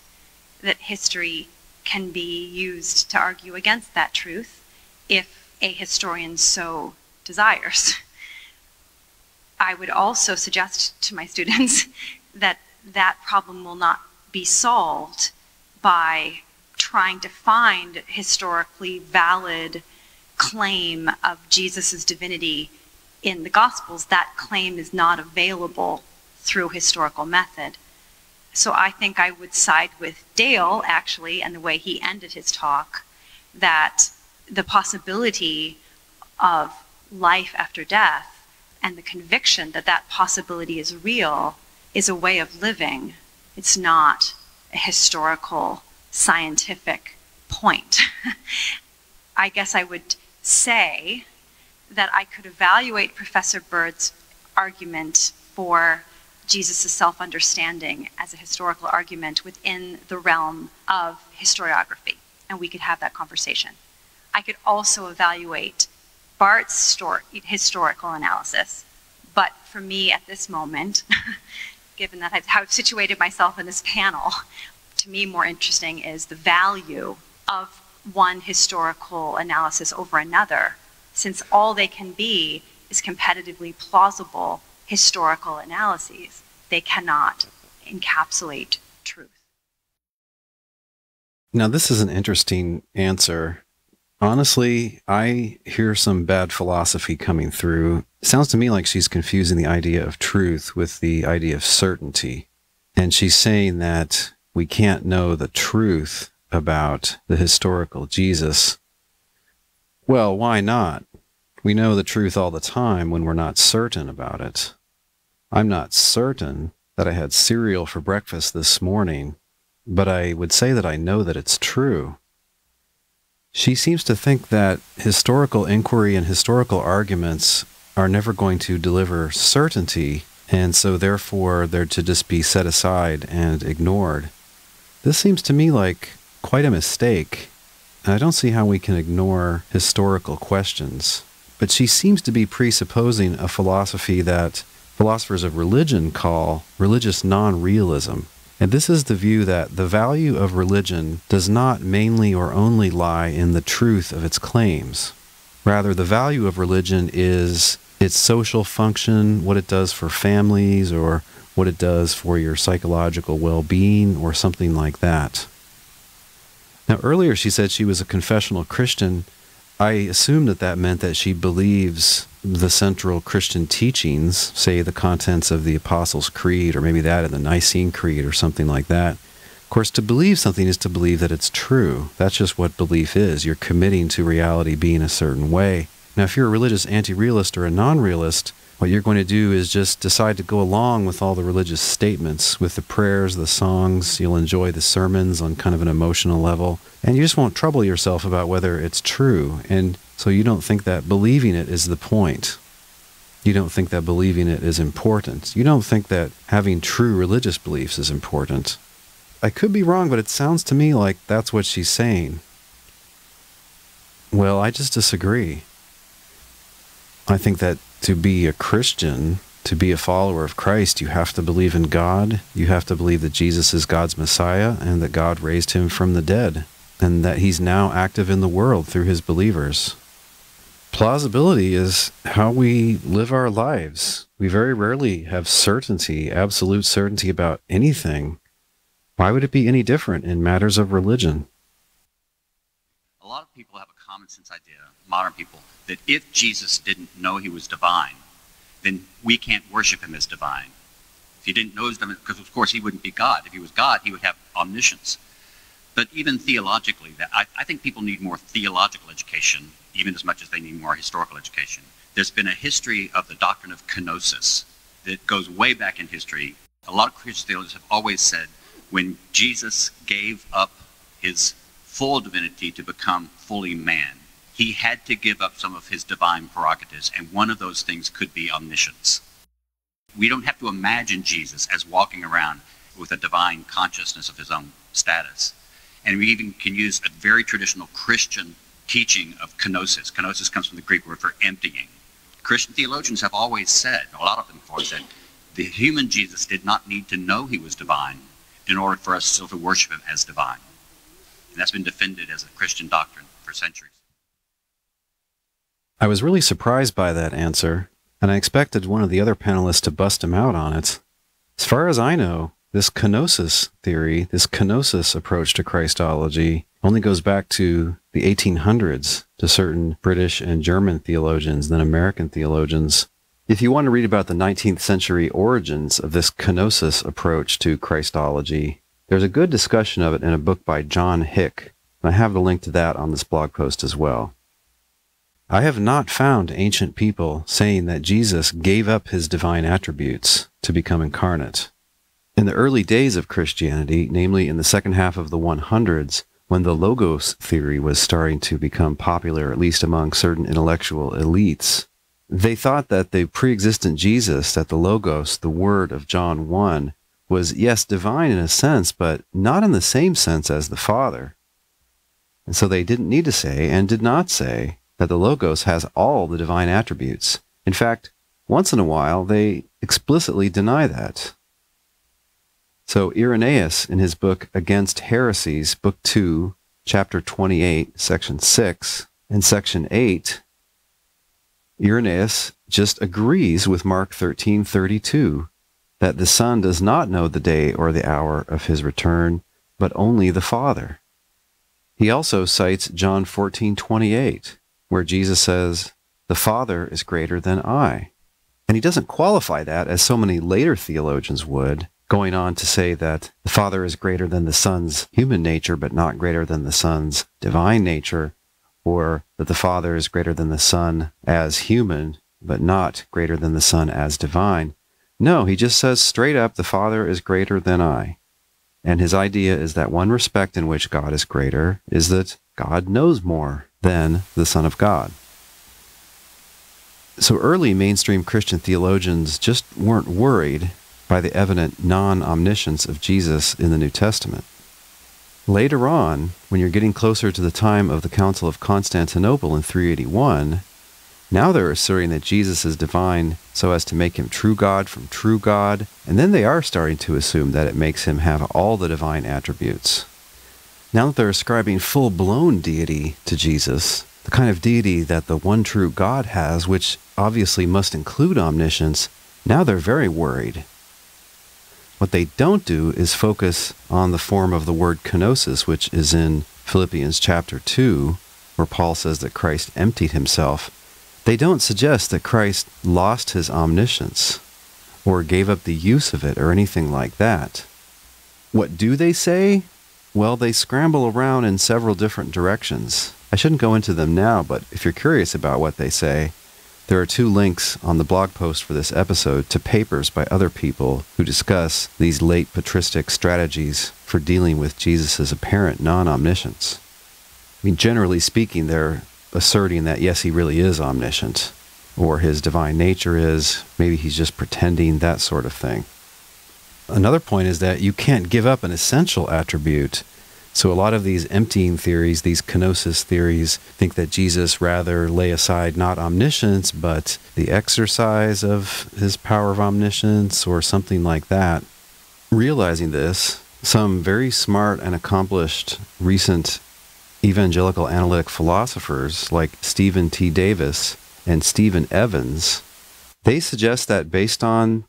that history can be used to argue against that truth if a historian so desires. I would also suggest to my students that that problem will not be solved by trying to find historically valid claim of Jesus' divinity in the Gospels. That claim is not available through historical method. So I think I would side with Dale, actually, and the way he ended his talk, that the possibility of life after death and the conviction that that possibility is real is a way of living. It's not a historical scientific point. I guess I would say that I could evaluate Professor Bird's argument for Jesus' self-understanding as a historical argument within the realm of historiography, and we could have that conversation. I could also evaluate Bart's story, historical analysis, but for me at this moment, given that I've, how I've situated myself in this panel, to me more interesting is the value of one historical analysis over another, since all they can be is competitively plausible historical analyses. They cannot encapsulate truth. Now, this is an interesting answer. Honestly, I hear some bad philosophy coming through. It sounds to me like she's confusing the idea of truth with the idea of certainty. And she's saying that we can't know the truth about the historical Jesus. Well, why not? We know the truth all the time when we're not certain about it. I'm not certain that I had cereal for breakfast this morning, but I would say that I know that it's true. She seems to think that historical inquiry and historical arguments are never going to deliver certainty, and so therefore they're to just be set aside and ignored. This seems to me like quite a mistake, and I don't see how we can ignore historical questions. But she seems to be presupposing a philosophy that philosophers of religion call religious non-realism. And this is the view that the value of religion does not mainly or only lie in the truth of its claims. Rather, the value of religion is its social function, what it does for families, or what it does for your psychological well-being, or something like that. Now, earlier she said she was a confessional Christian. I assume that that meant that she believes the central Christian teachings, say the contents of the Apostles' Creed, or maybe that in the Nicene Creed, or something like that. Of course, to believe something is to believe that it's true. That's just what belief is. You're committing to reality being a certain way. Now, if you're a religious anti-realist or a non-realist, what you're going to do is just decide to go along with all the religious statements, with the prayers, the songs. You'll enjoy the sermons on kind of an emotional level, and you just won't trouble yourself about whether it's true. And so you don't think that believing it is the point. You don't think that believing it is important. You don't think that having true religious beliefs is important. I could be wrong, but it sounds to me like that's what she's saying. Well, I just disagree. I think that to be a Christian, to be a follower of Christ, you have to believe in God. You have to believe that Jesus is God's Messiah and that God raised him from the dead and that he's now active in the world through his believers. Plausibility is how we live our lives. We very rarely have certainty, absolute certainty about anything. Why would it be any different in matters of religion? A lot of people have a common sense idea, modern people, that if Jesus didn't know he was divine, then we can't worship him as divine. If he didn't know he was divine, because of course he wouldn't be God. If he was God, he would have omniscience. But even theologically, that I, I think people need more theological education, even as much as they need more historical education. There's been a history of the doctrine of kenosis that goes way back in history. A lot of Christian theologians have always said, when Jesus gave up his full divinity to become fully man, he had to give up some of his divine prerogatives, and one of those things could be omniscience. We don't have to imagine Jesus as walking around with a divine consciousness of his own status. And we even can use a very traditional Christian teaching of kenosis. Kenosis comes from the Greek word for emptying. Christian theologians have always said, a lot of them have always said, the human Jesus did not need to know he was divine in order for us still to worship him as divine. And that's been defended as a Christian doctrine for centuries. I was really surprised by that answer, and I expected one of the other panelists to bust him out on it. As far as I know, this kenosis theory, this kenosis approach to Christology, only goes back to the eighteen hundreds to certain British and German theologians, then American theologians. If you want to read about the nineteenth century origins of this kenosis approach to Christology, there's a good discussion of it in a book by John Hick, and I have the link to that on this blog post as well. I have not found ancient people saying that Jesus gave up his divine attributes to become incarnate. In the early days of Christianity, namely in the second half of the hundreds, when the Logos theory was starting to become popular, at least among certain intellectual elites, They thought that the pre-existent Jesus, that the Logos, the Word of John one, was, yes, divine in a sense, but not in the same sense as the Father. And so they didn't need to say, and did not say, that the Logos has all the divine attributes. In fact, once in a while, they explicitly deny that. So Irenaeus, in his book Against Heresies, Book two, Chapter twenty-eight, Section six, and Section eight, Irenaeus just agrees with Mark thirteen thirty-two, that the Son does not know the day or the hour of his return, but only the Father. He also cites John fourteen twenty-eight, where Jesus says, "The Father is greater than I." And he doesn't qualify that as so many later theologians would, going on to say that the Father is greater than the Son's human nature, but not greater than the Son's divine nature, or that the Father is greater than the Son as human, but not greater than the Son as divine. No, he just says straight up, the Father is greater than I. And his idea is that one respect in which God is greater is that God knows more than the Son of God. So early mainstream Christian theologians just weren't worried by the evident non-omniscience of Jesus in the New Testament. Later on, when you're getting closer to the time of the Council of Constantinople in three eighty-one, now they're asserting that Jesus is divine so as to make him true God from true God, and then they are starting to assume that it makes him have all the divine attributes. Now that they're ascribing full-blown deity to Jesus, the kind of deity that the one true God has, which obviously must include omniscience, now they're very worried. What they don't do is focus on the form of the word kenosis, which is in Philippians chapter two, where Paul says that Christ emptied himself. They don't suggest that Christ lost his omniscience or gave up the use of it or anything like that. What do they say? Well, they scramble around in several different directions. I shouldn't go into them now, but if you're curious about what they say, there are two links on the blog post for this episode to papers by other people who discuss these late patristic strategies for dealing with Jesus' apparent non-omniscience. I mean, generally speaking, they're asserting that, yes, he really is omniscient, or his divine nature is, maybe he's just pretending, that sort of thing. Another point is that you can't give up an essential attribute. So a lot of these emptying theories, these kenosis theories, think that Jesus rather lay aside not omniscience, but the exercise of his power of omniscience or something like that. Realizing this, some very smart and accomplished recent evangelical analytic philosophers like Stephen T. Davis and Stephen Evans, they suggest that based on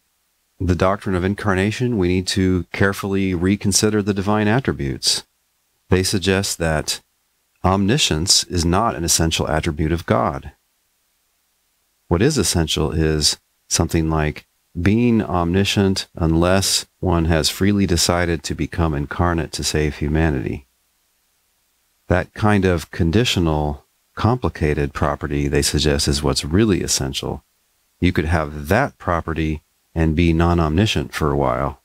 the doctrine of incarnation, we need to carefully reconsider the divine attributes. They suggest that omniscience is not an essential attribute of God. What is essential is something like being omniscient unless one has freely decided to become incarnate to save humanity. That kind of conditional, complicated property, they suggest, is what's really essential. You could have that property and be non-omniscient for a while.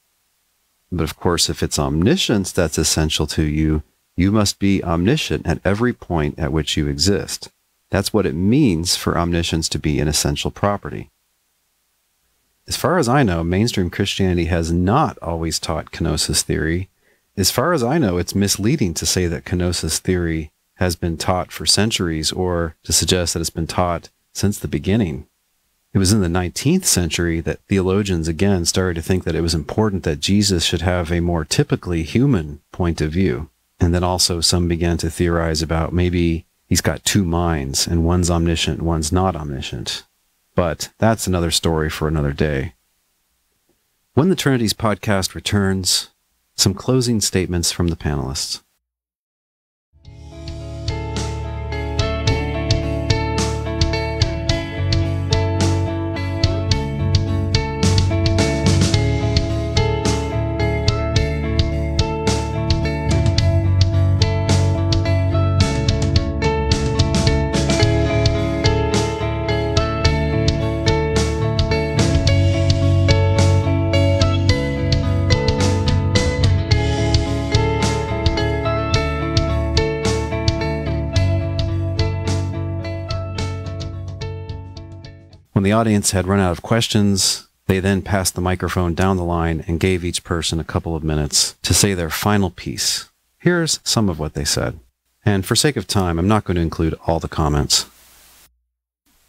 But of course, if it's omniscience that's essential to you, you must be omniscient at every point at which you exist. That's what it means for omniscience to be an essential property. As far as I know, mainstream Christianity has not always taught kenosis theory. As far as I know, it's misleading to say that kenosis theory has been taught for centuries or to suggest that it's been taught since the beginning. It was in the nineteenth century that theologians again started to think that it was important that Jesus should have a more typically human point of view. And then also some began to theorize about maybe he's got two minds and one's omniscient, one's not omniscient. But that's another story for another day. When the Trinity's podcast returns, some closing statements from the panelists. When the audience had run out of questions, they then passed the microphone down the line and gave each person a couple of minutes to say their final piece. Here's some of what they said. And for sake of time, I'm not going to include all the comments.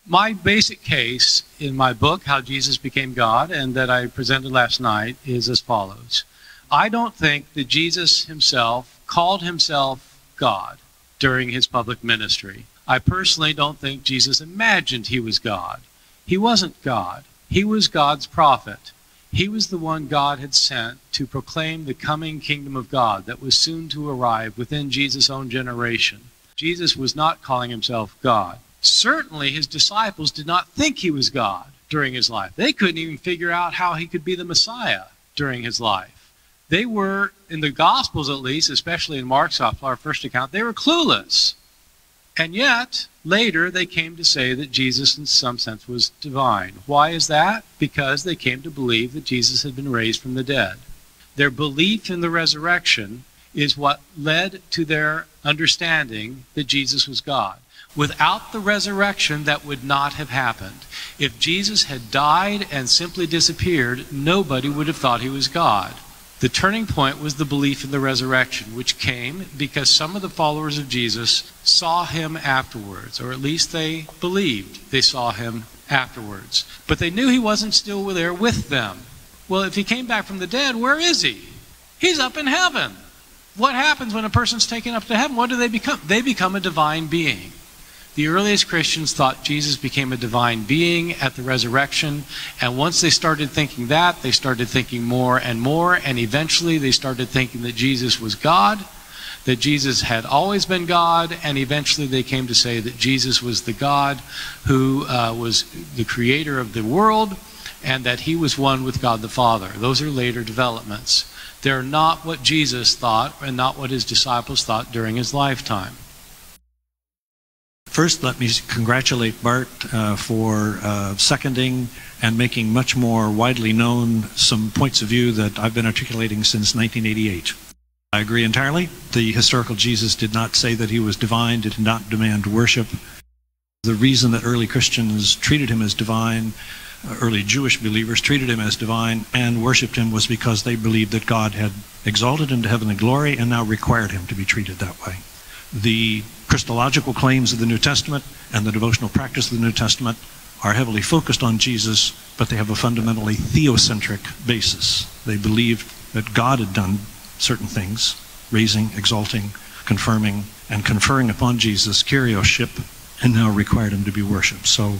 My basic case in my book, How Jesus Became God, and that I presented last night, is as follows. I don't think that Jesus himself called himself God during his public ministry. I personally don't think Jesus imagined he was God. He wasn't God. He was God's prophet. He was the one God had sent to proclaim the coming kingdom of God that was soon to arrive within Jesus' own generation. Jesus was not calling himself God. Certainly his disciples did not think he was God during his life. They couldn't even figure out how he could be the Messiah during his life. They were, in the Gospels at least, especially in Mark's Gospel, our first account, they were clueless. And yet, later they came to say that Jesus in some sense was divine. Why is that? Because they came to believe that Jesus had been raised from the dead. Their belief in the resurrection is what led to their understanding that Jesus was God. Without the resurrection, that would not have happened. If Jesus had died and simply disappeared, nobody would have thought he was God. The turning point was the belief in the resurrection, which came because some of the followers of Jesus saw him afterwards, or at least they believed they saw him afterwards. But they knew he wasn't still there with them. Well, if he came back from the dead, where is he? He's up in heaven. What happens when a person's taken up to heaven? What do they become? They become a divine being. The earliest Christians thought Jesus became a divine being at the resurrection, and once they started thinking that, they started thinking more and more, and eventually they started thinking that Jesus was God, that Jesus had always been God, and eventually they came to say that Jesus was the God who uh, was the creator of the world, and that he was one with God the Father. Those are later developments. They're not what Jesus thought and not what his disciples thought during his lifetime. First, let me congratulate Bart uh, for uh, seconding and making much more widely known some points of view that I've been articulating since nineteen eighty-eight. I agree entirely. The historical Jesus did not say that he was divine, did not demand worship. The reason that early Christians treated him as divine, early Jewish believers treated him as divine and worshipped him, was because they believed that God had exalted him to heavenly glory and now required him to be treated that way. The Christological claims of the New Testament and the devotional practice of the New Testament are heavily focused on Jesus, but they have a fundamentally theocentric basis. They believed that God had done certain things, raising, exalting, confirming, and conferring upon Jesus Kyriosship, and now required him to be worshipped. So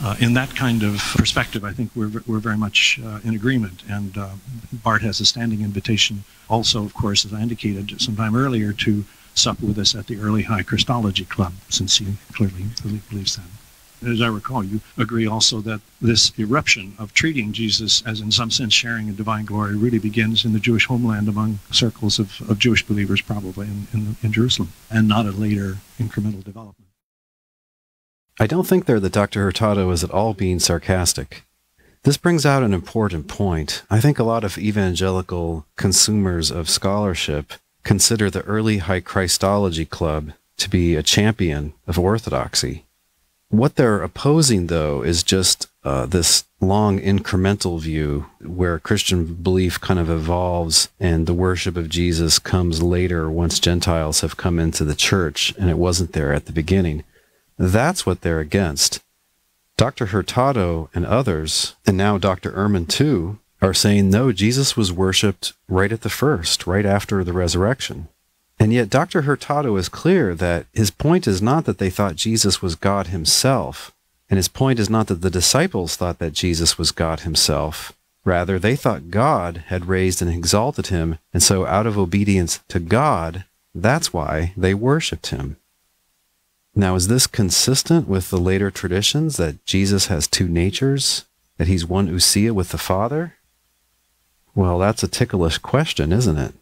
uh, in that kind of perspective, I think we're, we're very much uh, in agreement. And uh, Bart has a standing invitation also, of course, as I indicated sometime earlier, to sup with us at the Early High Christology Club, since he clearly believes that. As I recall, you agree also that this eruption of treating Jesus as in some sense sharing in divine glory really begins in the Jewish homeland among circles of, of Jewish believers, probably in, in, in Jerusalem, and not a later incremental development. I don't think there that Doctor Hurtado is at all being sarcastic. This brings out an important point. I think a lot of evangelical consumers of scholarship consider the Early High Christology Club to be a champion of orthodoxy. What they're opposing, though, is just uh, this long incremental view where Christian belief kind of evolves and the worship of Jesus comes later once Gentiles have come into the church and it wasn't there at the beginning. That's what they're against. Doctor Hurtado and others, and now Doctor Ehrman too, are saying, no, Jesus was worshipped right at the first, right after the resurrection. And yet Doctor Hurtado is clear that his point is not that they thought Jesus was God himself, and his point is not that the disciples thought that Jesus was God himself. Rather, they thought God had raised and exalted him, and so out of obedience to God, that's why they worshipped him. Now, is this consistent with the later traditions that Jesus has two natures, that he's one ousia with the Father? Well, that's a ticklish question, isn't it?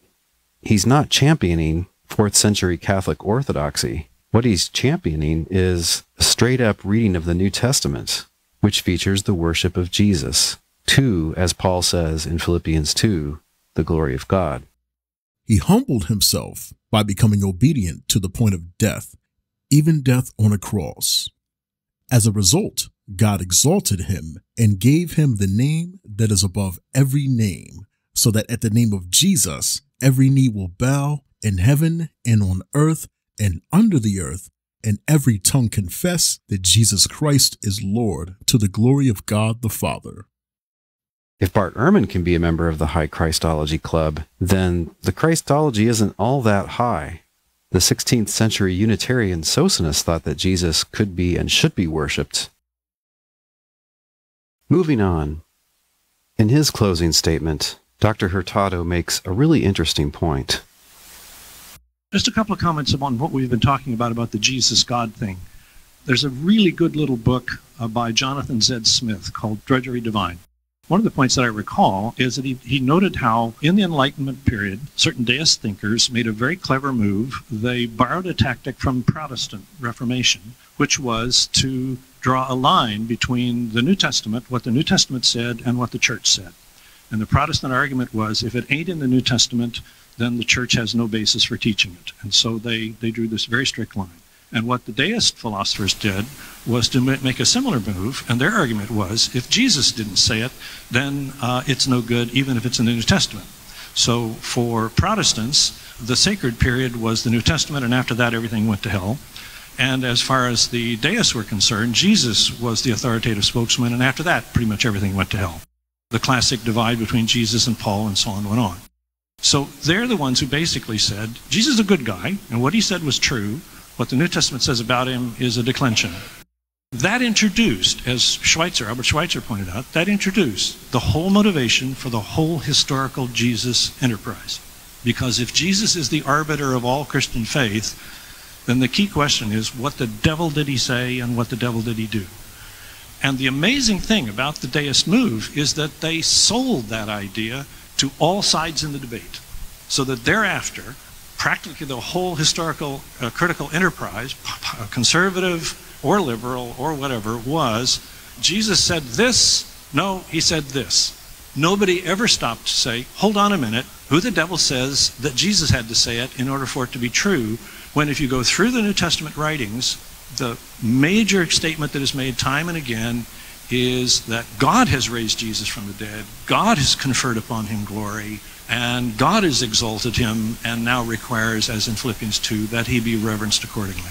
He's not championing fourth century Catholic orthodoxy. What he's championing is a straight-up reading of the New Testament, which features the worship of Jesus, to, as Paul says in Philippians two, the glory of God. He humbled himself by becoming obedient to the point of death, even death on a cross. As a result, God exalted him and gave him the name that is above every name, so that at the name of Jesus, every knee will bow in heaven and on earth and under the earth, and every tongue confess that Jesus Christ is Lord, to the glory of God the Father. If Bart Ehrman can be a member of the High Christology Club, then the Christology isn't all that high. The sixteenth century Unitarian Socinus thought that Jesus could be and should be worshipped. Moving on. In his closing statement, Doctor Hurtado makes a really interesting point. Just a couple of comments upon what we've been talking about, about the Jesus God thing. There's a really good little book uh, by Jonathan Zed Smith called Drudgery Divine. One of the points that I recall is that he, he noted how in the Enlightenment period, certain deist thinkers made a very clever move. They borrowed a tactic from Protestant Reformation, which was to draw a line between the New Testament, what the New Testament said, and what the Church said. And the Protestant argument was, if it ain't in the New Testament, then the Church has no basis for teaching it. And so they, they drew this very strict line. And what the deist philosophers did was to make a similar move, and their argument was, if Jesus didn't say it, then uh, it's no good, even if it's in the New Testament. So for Protestants, the sacred period was the New Testament, and after that everything went to hell. And as far as the deists were concerned, Jesus was the authoritative spokesman, and after that pretty much everything went to hell. The classic divide between Jesus and Paul and so on went on. So they're the ones who basically said, Jesus is a good guy, and what he said was true. What the New Testament says about him is a declension. That introduced, as Schweitzer, Albert Schweitzer pointed out, that introduced the whole motivation for the whole historical Jesus enterprise. Because if Jesus is the arbiter of all Christian faith, then the key question is, what the devil did he say and what the devil did he do? And the amazing thing about the deist move is that they sold that idea to all sides in the debate, so that thereafter, practically the whole historical uh, critical enterprise, conservative or liberal or whatever, was Jesus said this, no, he said this. Nobody ever stopped to say, hold on a minute, who the devil says that Jesus had to say it in order for it to be true, when if you go through the New Testament writings, the major statement that is made time and again is that God has raised Jesus from the dead, God has conferred upon him glory, and God has exalted him and now requires, as in Philippians two, that he be reverenced accordingly.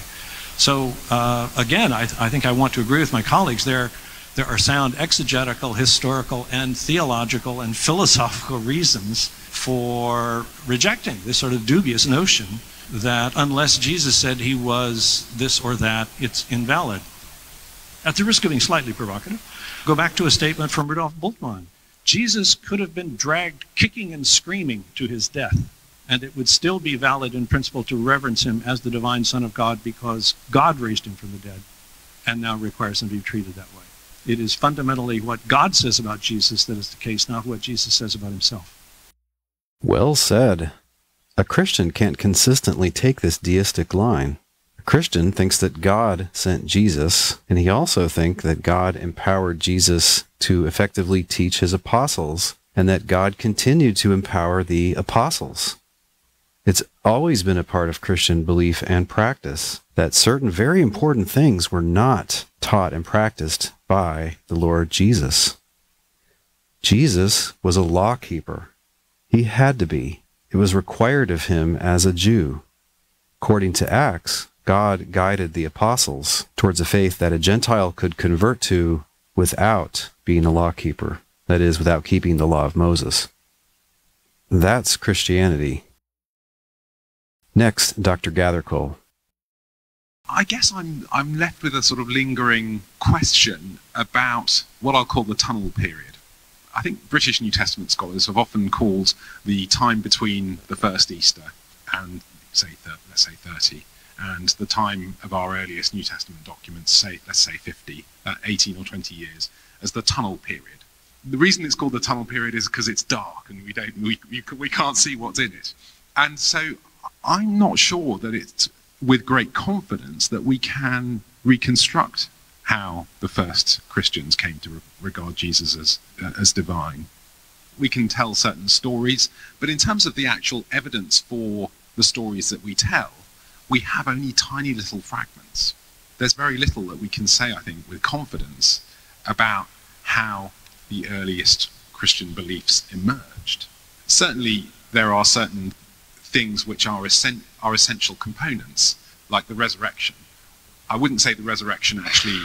So uh, again, I, I think I want to agree with my colleagues there. There are sound exegetical, historical, and theological and philosophical reasons for rejecting this sort of dubious notion that unless Jesus said he was this or that, it's invalid. At the risk of being slightly provocative, go back to a statement from Rudolf Bultmann. Jesus could have been dragged kicking and screaming to his death, and it would still be valid in principle to reverence him as the divine Son of God, because God raised him from the dead and now requires him to be treated that way. It is fundamentally what God says about Jesus that is the case, not what Jesus says about himself. Well said. A Christian can't consistently take this deistic line. A Christian thinks that God sent Jesus, and he also thinks that God empowered Jesus to effectively teach his apostles, and that God continued to empower the apostles. It's always been a part of Christian belief and practice that certain very important things were not taught and practiced by the Lord Jesus. Jesus was a lawkeeper. He had to be. It was required of him as a Jew. According to Acts, God guided the apostles towards a faith that a Gentile could convert to without being a lawkeeper, that is, without keeping the law of Moses. That's Christianity. Next, Doctor Gathercole. I guess I'm, I'm left with a sort of lingering question about what I'll call the tunnel period. I think British New Testament scholars have often called the time between the first Easter and, say, let's say thirty, and the time of our earliest New Testament documents, say, let's say fifty, uh, eighteen or twenty years, as the tunnel period. The reason it's called the tunnel period is because it's dark and we don't, we, we, we can't see what's in it. And so I'm not sure that it's with great confidence that we can reconstruct how the first Christians came to re regard Jesus as, uh, as divine. We can tell certain stories, but in terms of the actual evidence for the stories that we tell, we have only tiny little fragments. There's very little that we can say, I think, with confidence about how the earliest Christian beliefs emerged. Certainly, there are certain things which are, essen are essential components, like the resurrection. I wouldn't say the resurrection actually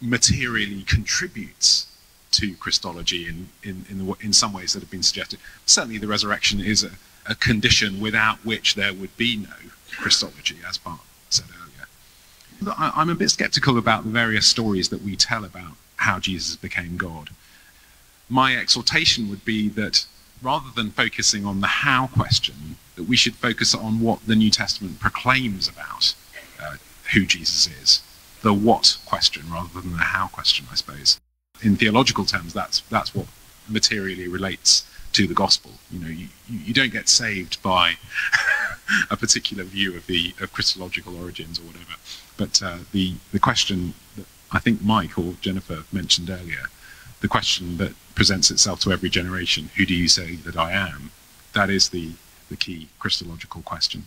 materially contributes to Christology in, in, in, the, in some ways that have been suggested. Certainly the resurrection is a, a condition without which there would be no Christology, as Bart said earlier. I, I'm a bit sceptical about the various stories that we tell about how Jesus became God. My exhortation would be that rather than focusing on the how question, that we should focus on what the New Testament proclaims about uh, who Jesus is. The what question rather than the how question, I suppose. In theological terms, that's that's what materially relates to the gospel. You know, you, you don't get saved by a particular view of the of Christological origins or whatever. But uh, the the question that I think Mike or Jennifer mentioned earlier, the question that presents itself to every generation: who do you say that I am? That is the the key Christological question.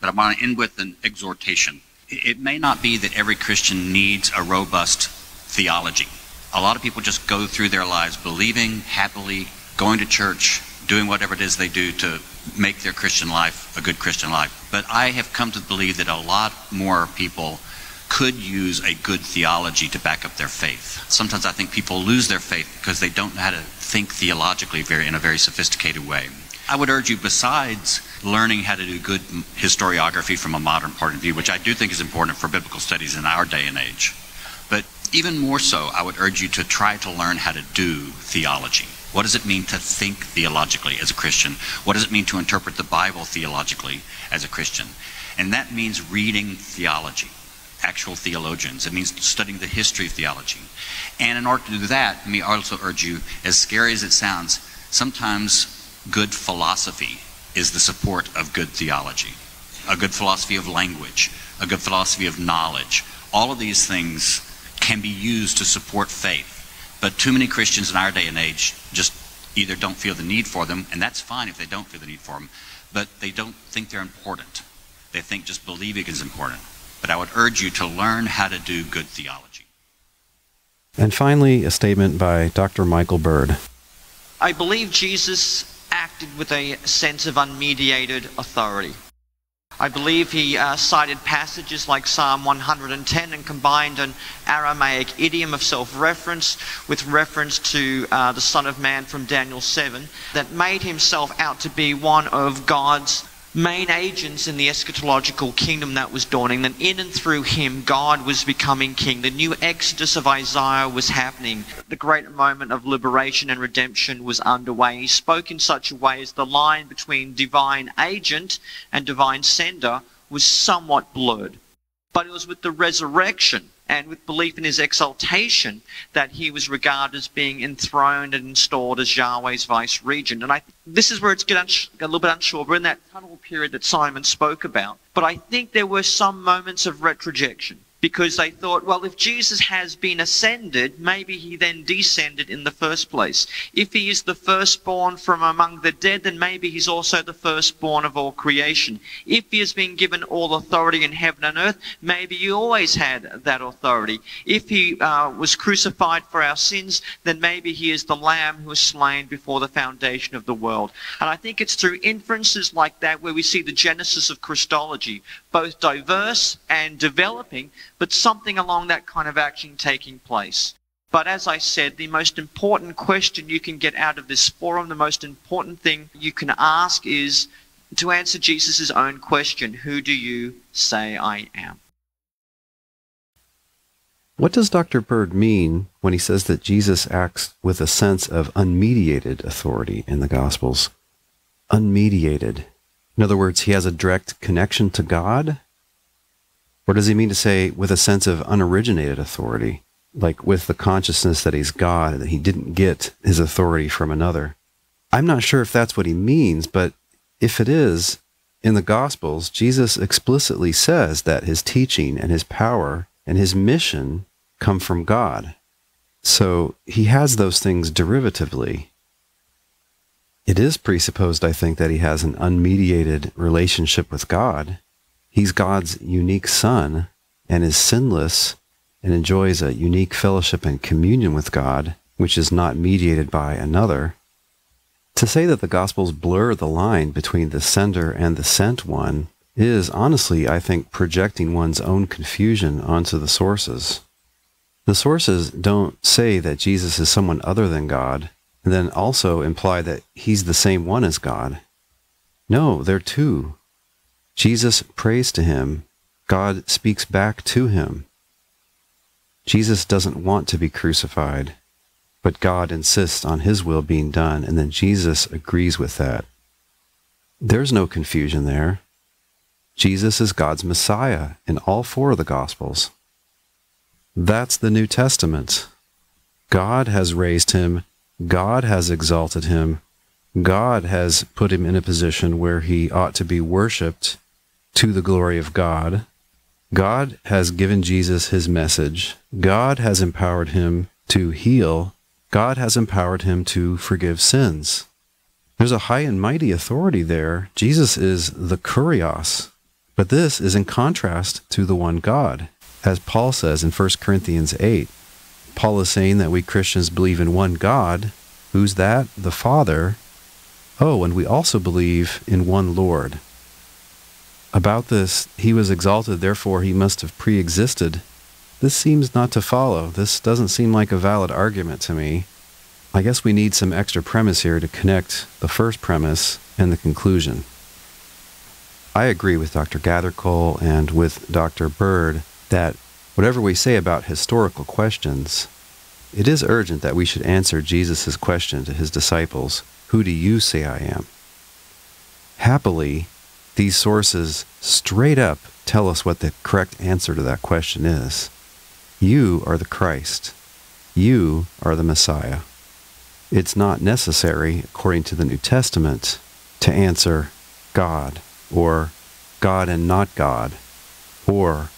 But I want to end with an exhortation. It may not be that every Christian needs a robust theology. A lot of people just go through their lives believing, happily, going to church, doing whatever it is they do to make their Christian life a good Christian life. But I have come to believe that a lot more people could use a good theology to back up their faith. Sometimes I think people lose their faith because they don't know how to think theologically very, in a very sophisticated way. I would urge you, besides learning how to do good historiography from a modern point of view, which I do think is important for biblical studies in our day and age, but even more so, I would urge you to try to learn how to do theology. What does it mean to think theologically as a Christian? What does it mean to interpret the Bible theologically as a Christian? And that means reading theology, actual theologians. It means studying the history of theology. And in order to do that, let me also urge you, as scary as it sounds, sometimes good philosophy is the support of good theology. A good philosophy of language, a good philosophy of knowledge. All of these things can be used to support faith. But too many Christians in our day and age just either don't feel the need for them, and that's fine if they don't feel the need for them, but they don't think they're important. They think just believing is important. But I would urge you to learn how to do good theology. And finally, a statement by Doctor Michael Bird. I believe Jesus acted with a sense of unmediated authority. I believe he uh, cited passages like Psalm one hundred ten and combined an Aramaic idiom of self-reference with reference to uh, the Son of Man from Daniel seven that made himself out to be one of God's main agents in the eschatological kingdom that was dawning, that in and through him God was becoming king. The new exodus of Isaiah was happening. The great moment of liberation and redemption was underway. He spoke in such a way as the line between divine agent and divine sender was somewhat blurred. But it was with the resurrection and with belief in his exaltation that he was regarded as being enthroned and installed as Yahweh's vice-regent. And I th this is where it's a little bit unsure. We're in that tunnel period that Simon spoke about. But I think there were some moments of retrojection because they thought, well, if Jesus has been ascended, maybe he then descended in the first place. If he is the firstborn from among the dead, then maybe he's also the firstborn of all creation. If he has been given all authority in heaven and earth, maybe he always had that authority. If he uh, was crucified for our sins, then maybe he is the Lamb who was slain before the foundation of the world. And I think it's through inferences like that where we see the genesis of Christology, both diverse and developing, but something along that kind of action taking place. But as I said, the most important question you can get out of this forum, the most important thing you can ask is to answer Jesus' own question, who do you say I am? What does Doctor Bird mean when he says that Jesus acts with a sense of unmediated authority in the Gospels? Unmediated. In other words, he has a direct connection to God? Or does he mean to say with a sense of unoriginated authority, like with the consciousness that he's God and that he didn't get his authority from another? I'm not sure if that's what he means, but if it is, in the Gospels, Jesus explicitly says that his teaching and his power and his mission come from God. So he has those things derivatively. It is presupposed, I think, that he has an unmediated relationship with God. He's God's unique son and is sinless and enjoys a unique fellowship and communion with God, which is not mediated by another. To say that the Gospels blur the line between the sender and the sent one is, honestly, I think, projecting one's own confusion onto the sources. The sources don't say that Jesus is someone other than God, and then also imply that he's the same one as God. No, they're two. Jesus prays to him. God speaks back to him. Jesus doesn't want to be crucified, but God insists on his will being done, and then Jesus agrees with that. There's no confusion there. Jesus is God's Messiah in all four of the Gospels. That's the New Testament. God has raised him. God has exalted him. God has put him in a position where he ought to be worshipped to the glory of God. God has given Jesus his message. God has empowered him to heal. God has empowered him to forgive sins. There's a high and mighty authority there. Jesus is the Kurios. But this is in contrast to the one God. As Paul says in First Corinthians eight, Paul is saying that we Christians believe in one God. Who's that? The Father. Oh, and we also believe in one Lord. About this, he was exalted, therefore he must have pre-existed. This seems not to follow. This doesn't seem like a valid argument to me. I guess we need some extra premise here to connect the first premise and the conclusion. I agree with Doctor Gathercole and with Doctor Bird that whatever we say about historical questions, it is urgent that we should answer Jesus' question to his disciples, "Who do you say I am?" Happily, these sources straight up tell us what the correct answer to that question is. You are the Christ. You are the Messiah. It's not necessary, according to the New Testament, to answer God, or God and not God, or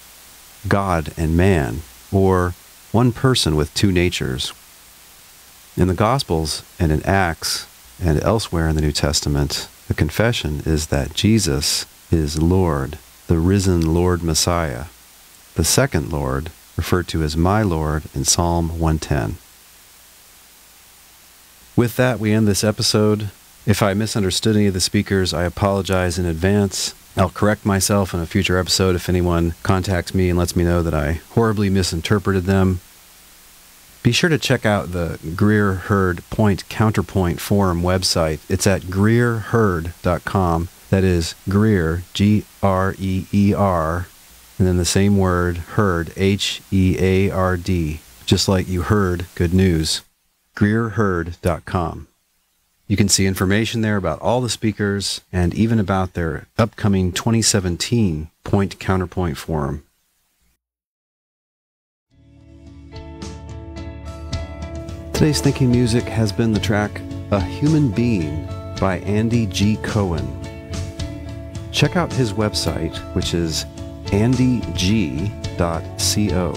God and man, or one person with two natures. In the Gospels and in Acts and elsewhere in the New Testament, the confession is that Jesus is Lord, the risen Lord Messiah, the second Lord, referred to as my Lord in Psalm one ten. With that, we end this episode. If I misunderstood any of the speakers, I apologize in advance. I'll correct myself in a future episode if anyone contacts me and lets me know that I horribly misinterpreted them. Be sure to check out the Greer Heard Point Counterpoint Forum website. It's at greer heard dot com. That is Greer, G R E E R, and then the same word, Heard, H E A R D, just like you heard good news. greer heard dot com. You can see information there about all the speakers and even about their upcoming twenty seventeen Point Counterpoint Forum. Today's Thinking Music has been the track A Human Being by Andy G. Cohen. Check out his website, which is andy g dot co.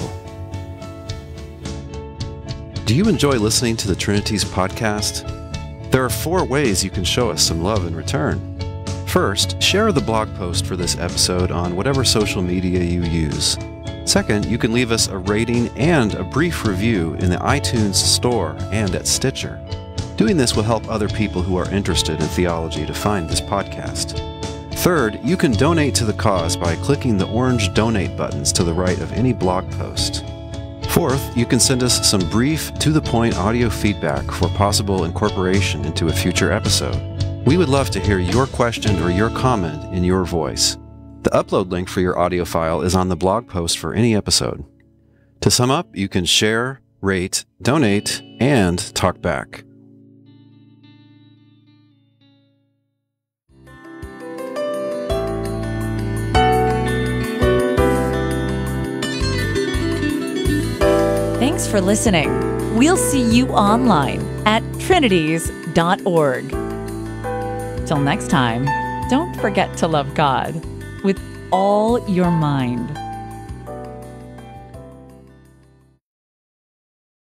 Do you enjoy listening to the Trinity's Podcast? There are four ways you can show us some love in return. First, share the blog post for this episode on whatever social media you use. Second, you can leave us a rating and a brief review in the iTunes store and at Stitcher. Doing this will help other people who are interested in theology to find this podcast. Third, you can donate to the cause by clicking the orange donate buttons to the right of any blog post. Fourth, you can send us some brief, to-the-point audio feedback for possible incorporation into a future episode. We would love to hear your question or your comment in your voice. The upload link for your audio file is on the blog post for any episode. To sum up, you can share, rate, donate, and talk back. Thanks for listening. We'll see you online at trinities dot org. Till next time, don't forget to love God with all your mind.